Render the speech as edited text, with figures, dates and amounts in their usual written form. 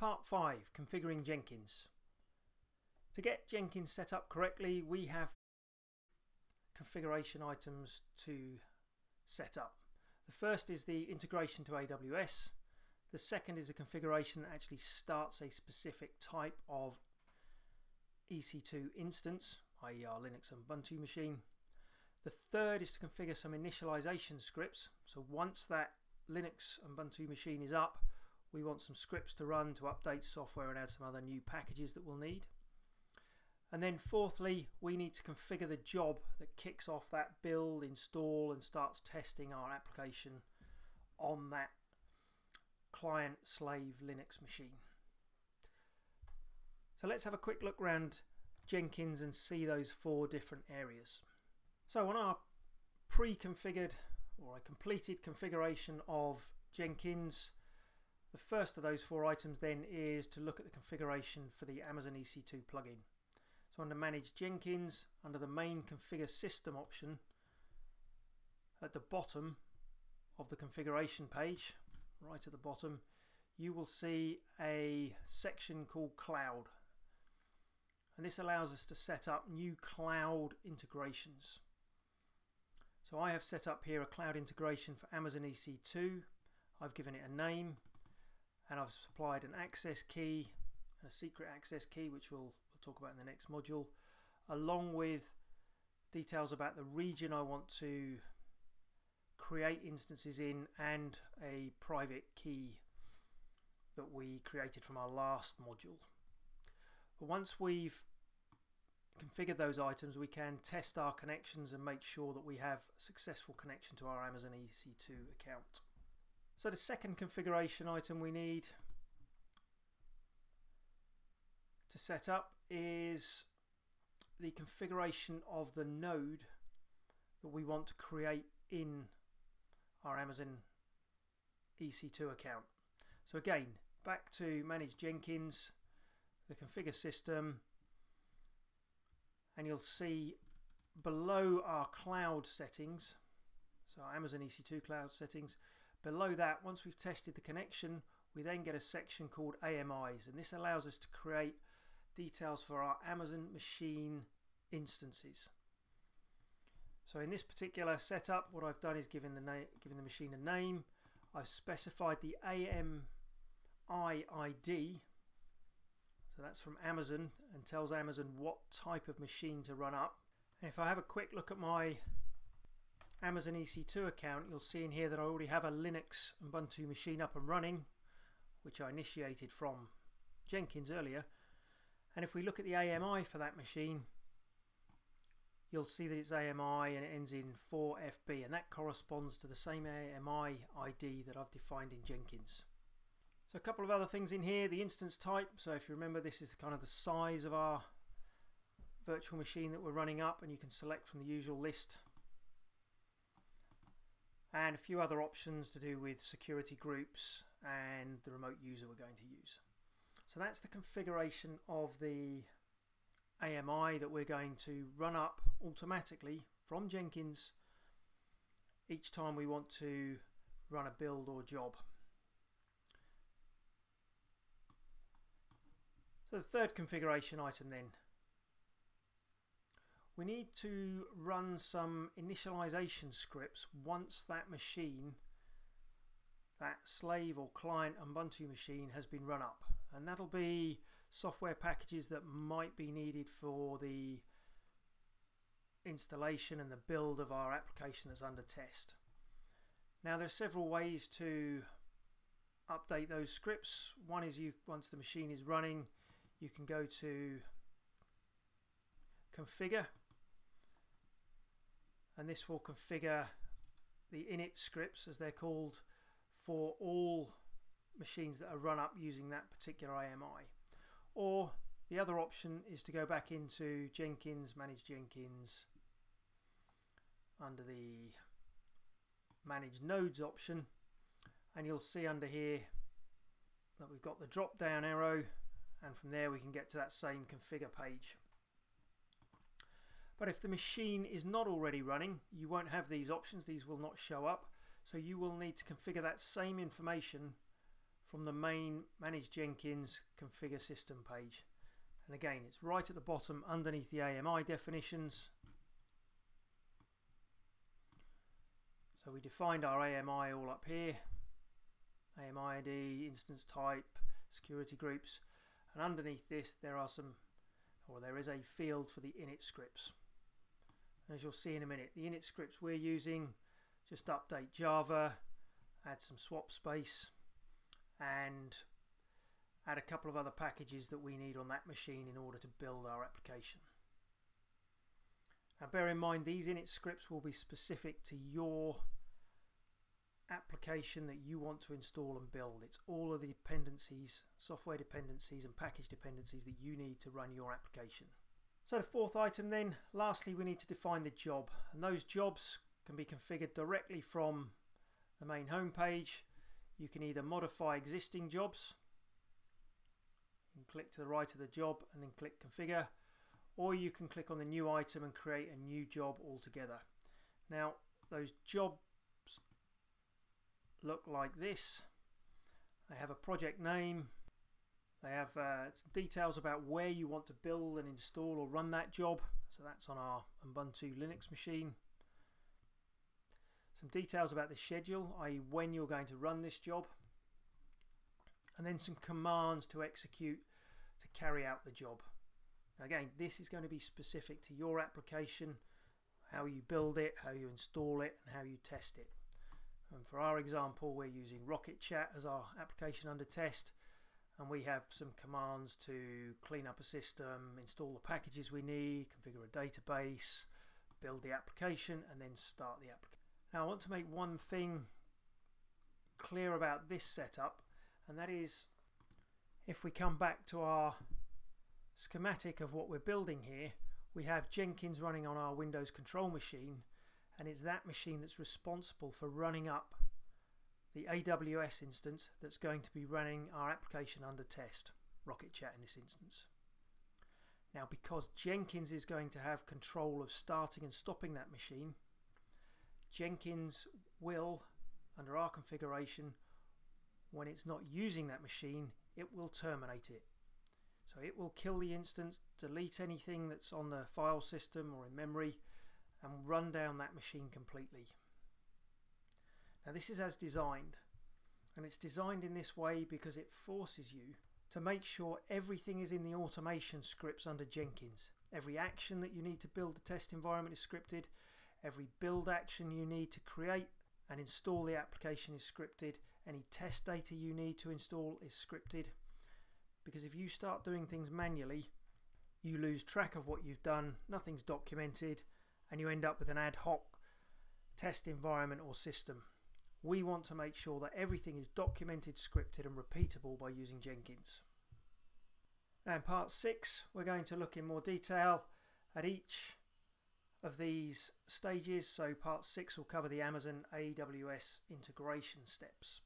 Part 5, configuring Jenkins. To get Jenkins set up correctly, we have configuration items to set up. The first is the integration to AWS. The second is the configuration that actually starts a specific type of EC2 instance, i.e. our Linux and Ubuntu machine. The third is to configure some initialization scripts. So once that Linux and Ubuntu machine is up, we want some scripts to run to update software and add some other new packages that we'll need. And then fourthly, we need to configure the job that kicks off that build, install, and starts testing our application on that client slave Linux machine. So let's have a quick look around Jenkins and see those four different areas. So on our pre-configured or a completed configuration of Jenkins, the first of those four items then is to look at the configuration for the Amazon EC2 plugin. So under Manage Jenkins, under the main Configure System option, at the bottom of the configuration page, right at the bottom, you will see a section called Cloud. And this allows us to set up new cloud integrations. So I have set up here a cloud integration for Amazon EC2. I've given it a name, and I've supplied an access key and a secret access key, which we'll talk about in the next module, along with details about the region I want to create instances in and a private key that we created from our last module. But once we've configured those items, we can test our connections and make sure that we have a successful connection to our Amazon EC2 account. So the second configuration item we need to set up is the configuration of the node that we want to create in our Amazon EC2 account. So again, back to Manage Jenkins, the Configure System, and you'll see below our cloud settings, so our Amazon EC2 cloud settings, below that, once we've tested the connection, we then get a section called AMIs, and this allows us to create details for our Amazon machine instances. So in this particular setup, what I've done is given the machine a name. I've specified the AMI ID, so that's from Amazon and tells Amazon what type of machine to run up. And if I have a quick look at my Amazon EC2 account, you'll see in here that I already have a Linux Ubuntu machine up and running, which I initiated from Jenkins earlier. And if we look at the AMI for that machine, you'll see that it's AMI and it ends in 4FB, and that corresponds to the same AMI ID that I've defined in Jenkins. So a couple of other things in here, the instance type. So if you remember, this is kind of the size of our virtual machine that we're running up, and you can select from the usual list. And a few other options to do with security groups and the remote user we're going to use. So that's the configuration of the AMI that we're going to run up automatically from Jenkins each time we want to run a build or job. So the third configuration item then, we need to run some initialization scripts once that machine, that slave or client Ubuntu machine, has been run up. And that'll be software packages that might be needed for the installation and the build of our application that's under test. Now there are several ways to update those scripts. One is once the machine is running, you can go to Configure, and this will configure the init scripts, as they're called, for all machines that are run up using that particular AMI. Or the other option is to go back into Jenkins, Manage Jenkins, under the Manage Nodes option, and you'll see under here that we've got the drop down arrow, and from there we can get to that same configure page. But if the machine is not already running, you won't have these options, these will not show up, so you will need to configure that same information from the main Manage Jenkins Configure System page. And again, it's right at the bottom underneath the AMI definitions. So we defined our AMI all up here. AMI ID, instance type, security groups. And underneath this there is a field for the init scripts. And as you'll see in a minute, the init scripts we're using just update Java, add some swap space, and add a couple of other packages that we need on that machine in order to build our application. Now bear in mind, these init scripts will be specific to your application that you want to install and build. It's all of the dependencies, software dependencies and package dependencies that you need to run your application. So the fourth item then, lastly, we need to define the job. And those jobs can be configured directly from the main home page. You can either modify existing jobs, you can click to the right of the job and then click configure, or you can click on the new item and create a new job altogether. Now those jobs look like this. They have a project name, they have details about where you want to build and install or run that job, so that's on our Ubuntu Linux machine. Some details about the schedule, i.e. when you're going to run this job, and then some commands to execute to carry out the job. Now again, this is going to be specific to your application, how you build it, how you install it, and how you test it. And for our example, we're using RocketChat as our application under test, and we have some commands to clean up a system, install the packages we need, configure a database, build the application, and then start the application. Now I want to make one thing clear about this setup, and that is if we come back to our schematic of what we're building here, we have Jenkins running on our Windows control machine, and it's that machine that's responsible for running up the AWS instance that's going to be running our application under test, RocketChat in this instance. Now because Jenkins is going to have control of starting and stopping that machine, Jenkins will, under our configuration, when it's not using that machine, it will terminate it. So it will kill the instance, delete anything that's on the file system or in memory, and run down that machine completely. Now this is as designed, and it's designed in this way because it forces you to make sure everything is in the automation scripts under Jenkins. Every action that you need to build the test environment is scripted. Every build action you need to create and install the application is scripted. Any test data you need to install is scripted. Because if you start doing things manually, you lose track of what you've done, nothing's documented, and you end up with an ad hoc test environment or system. We want to make sure that everything is documented, scripted, and repeatable by using Jenkins. Now in part 6, we're going to look in more detail at each of these stages. So part 6 will cover the Amazon AWS integration steps.